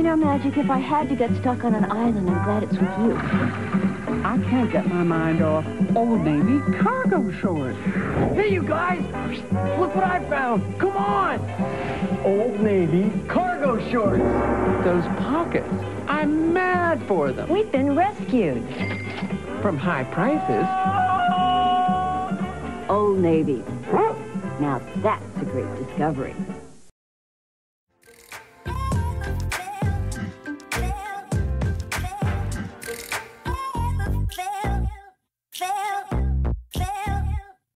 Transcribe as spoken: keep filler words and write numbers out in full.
You know, Magic, if I had to get stuck on an island, I'm glad it's with you. I can't get my mind off Old Navy cargo shorts. Hey, you guys! Look what I found! Come on! Old Navy cargo shorts! Those pockets, I'm mad for them. We've been rescued. From high prices. Old Navy. Now that's a great discovery.